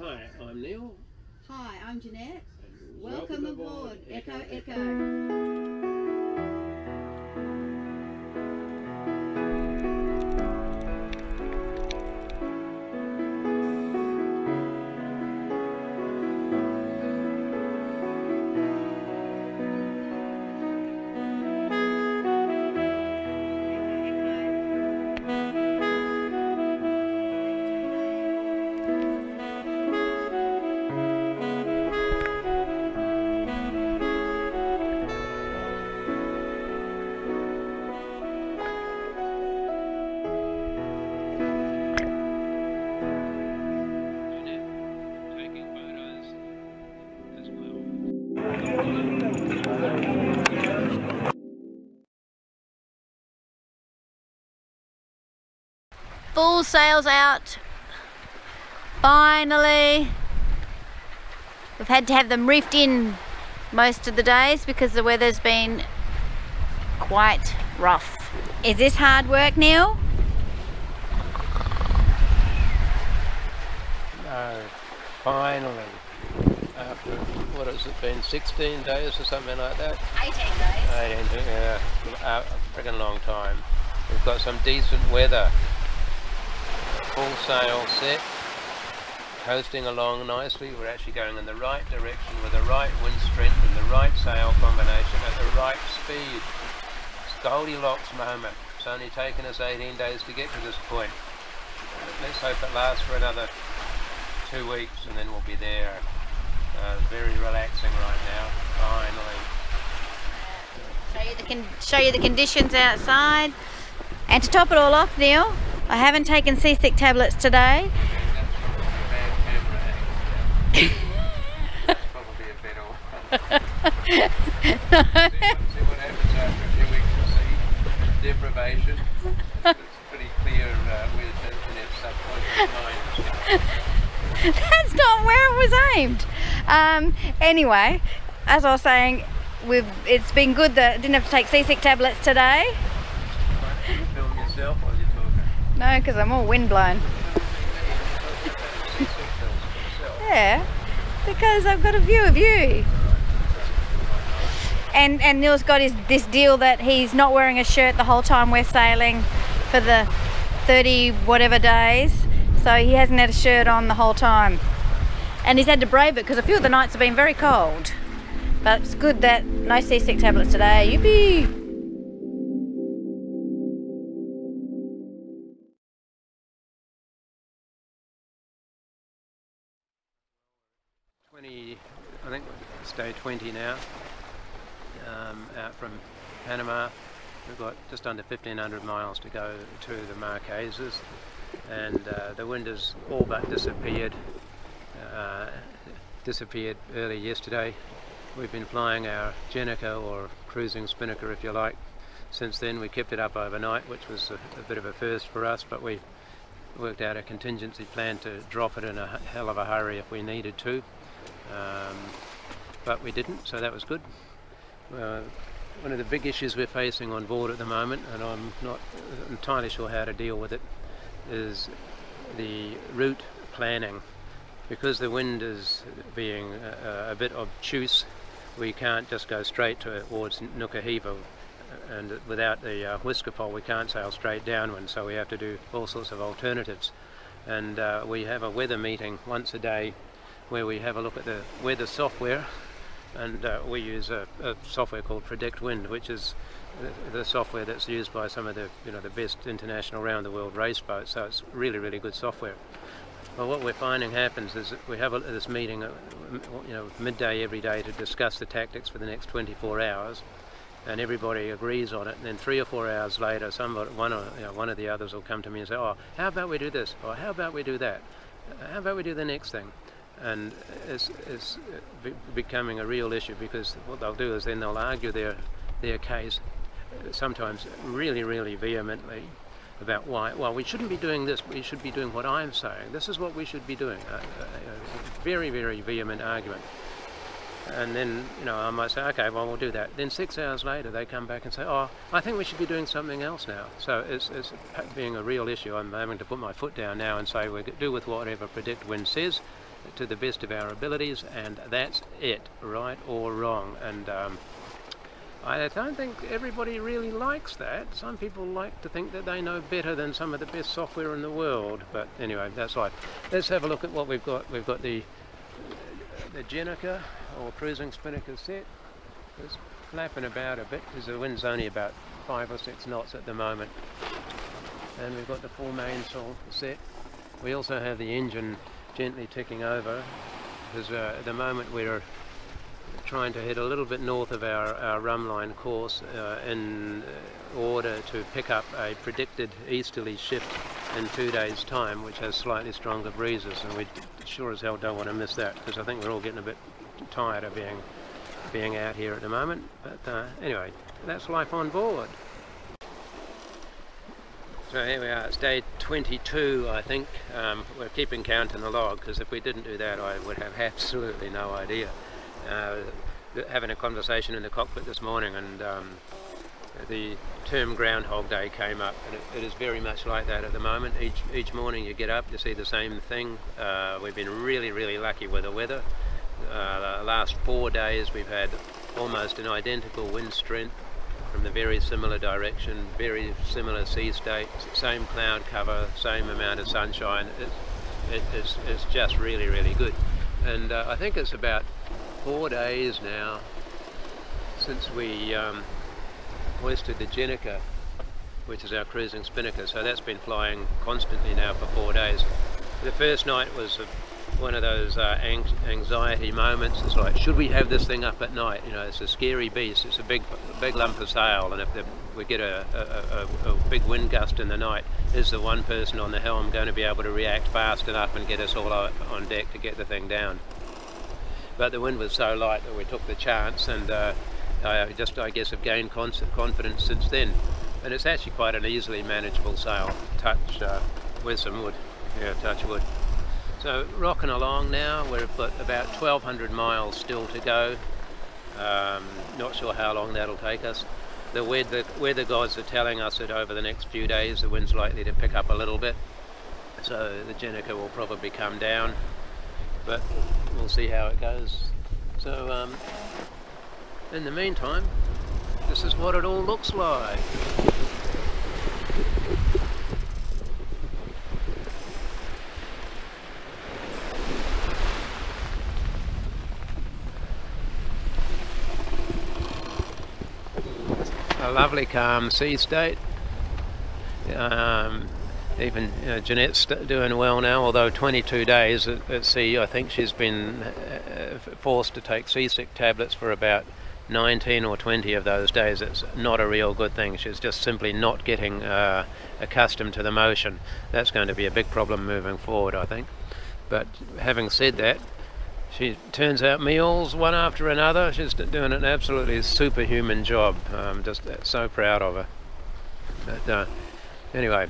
Hi, I'm Neil. Hi, I'm Jeanette. And welcome aboard. Echo, echo. Full sails out, finally. We've had to have them reefed in most of the days because the weather's been quite rough. Is this hard work, Neil? No, finally. After, what has it been, 16 days or something like that? 18 days. 18, yeah, a freaking long time. We've got some decent weather. Full sail set, coasting along nicely. We're actually going in the right direction with the right wind strength and the right sail combination at the right speed. It's Goldilocks moment. It's only taken us 18 days to get to this point. Let's hope it lasts for another 2 weeks and then we'll be there. Very relaxing right now, finally. Show you the conditions outside. And to top it all off, Neil, I haven't taken seasick tablets today. That's probably a better one. See what happens after a few weeks of sea deprivation. It's pretty clear where Jeanette's subconscious mind. That's not where it was aimed. Anyway, as I was saying, it's been good that I didn't have to take seasick tablets today. Film yourself while you're talking. No, because I'm all windblown. Yeah, because I've got a view of you. And Neil's got this deal that he's not wearing a shirt the whole time we're sailing for the 30 whatever days. So he hasn't had a shirt on the whole time. And he's had to brave it because a few of the nights have been very cold. But it's good that no seasick tablets today. Yippee! I think it's day 20 now, out from Panama. We've got just under 1,500 miles to go to the Marquesas, and the wind has all but disappeared. Disappeared early yesterday. We've been flying our Jenica, or cruising spinnaker if you like, since then. We kept it up overnight, which was a bit of a first for us, but we worked out a contingency plan to drop it in a hell of a hurry if we needed to. But we didn't, so that was good. One of the big issues we're facing on board at the moment, and I'm not entirely sure how to deal with it, is the route planning. Because the wind is being a bit obtuse, we can't just go straight towards Nuku Hiva, and without the whisker pole we can't sail straight downwind, so we have to do all sorts of alternatives. And we have a weather meeting once a day where we have a look at the weather software, and we use a software called PredictWind, which is the software that's used by some of the the best international round the world race boats. So it's really, really good software. Well, what we're finding happens is that we have this meeting, midday every day to discuss the tactics for the next 24 hours, and everybody agrees on it. And then 3 or 4 hours later, one of the others will come to me and say, "Oh, how about we do this? Or how about we do that? How about we do the next thing?" And it's becoming a real issue, because what they'll do is then they'll argue their case, sometimes really, really vehemently, about why, well, we shouldn't be doing this, we should be doing what I'm saying, this is what we should be doing. A very, very vehement argument. And then, you know, I might say, okay, well, we'll do that. Then 6 hours later, they come back and say, oh, I think we should be doing something else now. So it's being a real issue. I'm having to put my foot down now and say, we do with whatever PredictWind says to the best of our abilities, and that's it, right or wrong. And I don't think everybody really likes that. Some people like to think that they know better than some of the best software in the world. But anyway, that's life. Let's have a look at what we've got. We've got the Jenica, or cruising spinnaker set. It's flapping about a bit because the wind's only about 5 or 6 knots at the moment. And we've got the full mainsail set. We also have the engine gently ticking over because at the moment we're trying to head a little bit north of our rumline course in order to pick up a predicted easterly shift in 2 days' time, which has slightly stronger breezes, and we sure as hell don't want to miss that because I think we're all getting a bit tired of being out here at the moment. But anyway, that's life on board. So here we are, it's day 22, I think. We're keeping count in the log because if we didn't do that, I would have absolutely no idea. Having a conversation in the cockpit this morning, and the term Groundhog Day came up, and it is very much like that at the moment. Each morning you get up, you see the same thing. We've been really lucky with the weather. The last 4 days we've had almost an identical wind strength from the very similar direction, very similar sea state, same cloud cover, same amount of sunshine. It's just really good. And I think it's about 4 days now since we hoisted the Jenica, which is our cruising spinnaker, so that's been flying constantly now for 4 days. The first night was one of those anxiety moments. It's like, should we have this thing up at night? You know, it's a scary beast. It's a big lump of sail, and if we get a big wind gust in the night, is the one person on the helm going to be able to react fast enough and get us all on deck to get the thing down? But the wind was so light that we took the chance, and I guess have gained confidence since then. And it's actually quite an easily manageable sail, touch with some wood. Yeah, touch wood. So rocking along now, we've got about 1,200 miles still to go. Not sure how long that'll take us. The weather gods are telling us that over the next few days the wind's likely to pick up a little bit. So the Jenica will probably come down, but we'll see how it goes. So in the meantime, this is what it all looks like. Lovely calm sea state. Even Jeanette's doing well now, although 22 days at sea, I think she's been forced to take seasick tablets for about 19 or 20 of those days. It's not a real good thing. She's just simply not getting accustomed to the motion. That's going to be a big problem moving forward, I think. But having said that, she turns out meals one after another. She's doing an absolutely superhuman job. I'm just so proud of her. But anyway,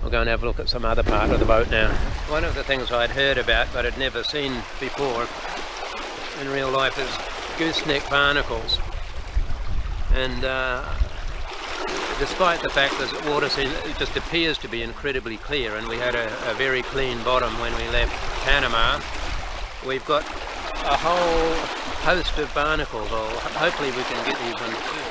we'll go and have a look at some other part of the boat now. One of the things I'd heard about but had never seen before in real life is gooseneck barnacles. And despite the fact that the water just appears to be incredibly clear, and we had a very clean bottom when we left Panama, we've got a whole host of barnacles, or hopefully we can get these ones too.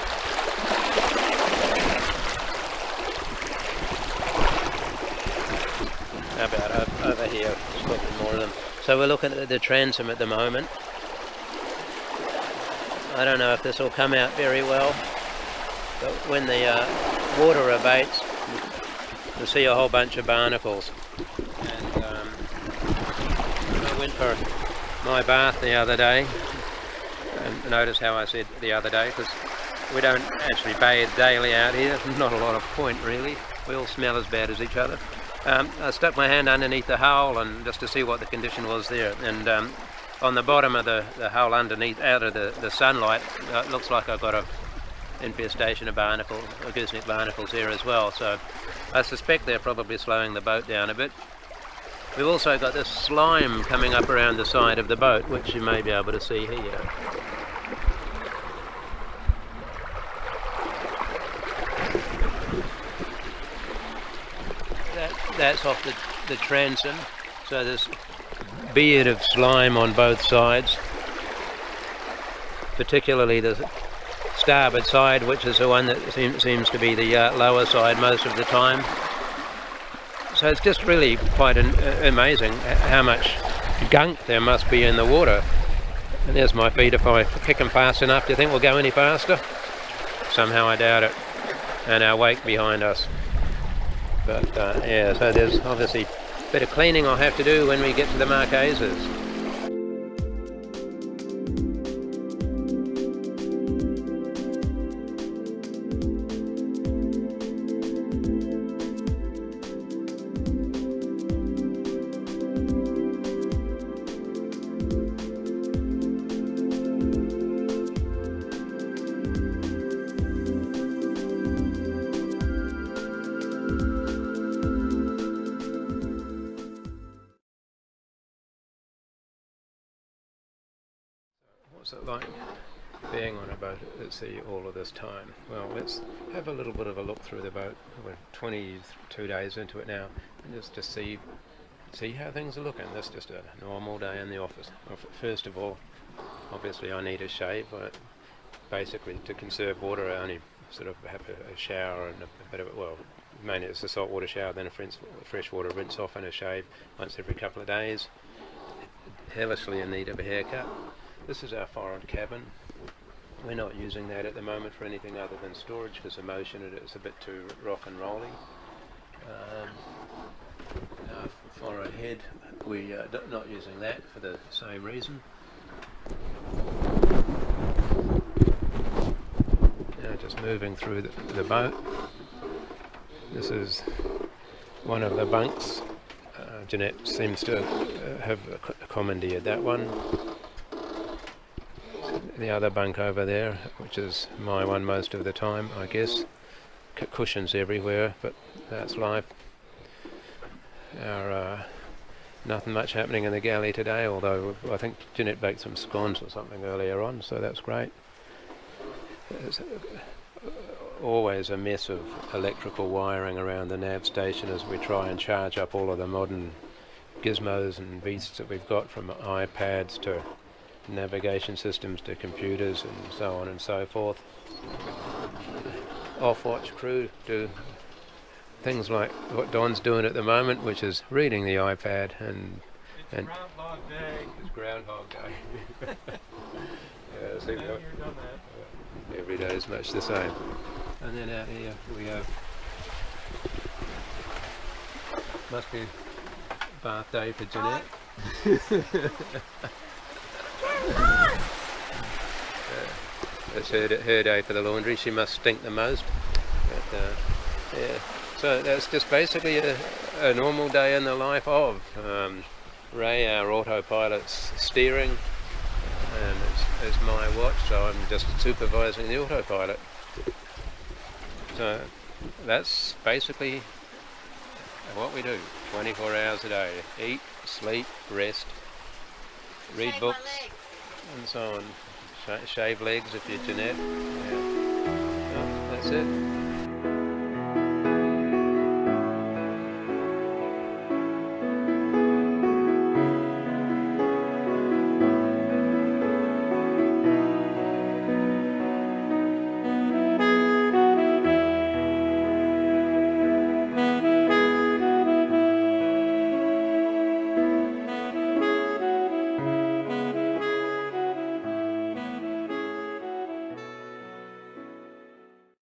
How about over here, just looking more of them. So we're looking at the transom at the moment. I don't know if this will come out very well, but when the water abates, you'll see a whole bunch of barnacles. And I went for my bath the other day, and notice how I said the other day because we don't actually bathe daily out here. Not a lot of point really. We all smell as bad as each other. I stuck my hand underneath the hull and just to see what the condition was there, and on the bottom of the hull underneath, out of the sunlight, it looks like I've got an infestation of barnacles, or gooseneck barnacles there as well. So I suspect they're probably slowing the boat down a bit. We've also got this slime coming up around the side of the boat, which you may be able to see here. that's off the transom, so there's a beard of slime on both sides, particularly the starboard side, which is the one that seems to be the lower side most of the time. So it's just really quite amazing how much gunk there must be in the water. And there's my feet. If I kick them fast enough, do you think we'll go any faster? Somehow I doubt it. And our wake behind us. But yeah, so there's obviously a bit of cleaning I'll have to do when we get to the Marquesas. What's it like being on a boat at sea all of this time? Well, let's have a little bit of a look through the boat. We're 22 days into it now, and just to see how things are looking. That's just a normal day in the office. Well, first of all, obviously I need a shave. Basically, to conserve water, I only sort of have a shower and a bit of it. Well, mainly it's a saltwater shower, then a freshwater rinse off and a shave once every couple of days. Hellishly in need of a haircut. This is our forward cabin. We're not using that at the moment for anything other than storage because the motion it's a bit too rock and rolling. Our forward head, we are not using that for the same reason. Now just moving through the boat. This is one of the bunks. Jeanette seems to have commandeered that one. The other bunk over there, which is my one most of the time, I guess. Cushions everywhere, but that's life. Nothing much happening in the galley today, although I think Jeanette baked some scones or something earlier on, so that's great. There's always a mess of electrical wiring around the nav station as we try and charge up all of the modern gizmos and beasts that we've got, from iPads to navigation systems to computers and so on and so forth. Off-watch crew do things like what Don's doing at the moment, which is reading the iPad and Groundhog Day. It's Groundhog Day. Yeah, every day is much the same. And then out here we have must be bath day for Jeanette. It's her day for the laundry. She must stink the most. But, yeah. So that's just basically a normal day in the life of Ray, our autopilot's steering, and it's my watch, so I'm just supervising the autopilot. So that's basically what we do 24 hours a day. Eat, sleep, rest, read books, and so on. Shave legs if you're Jeanette. Yeah. That's it.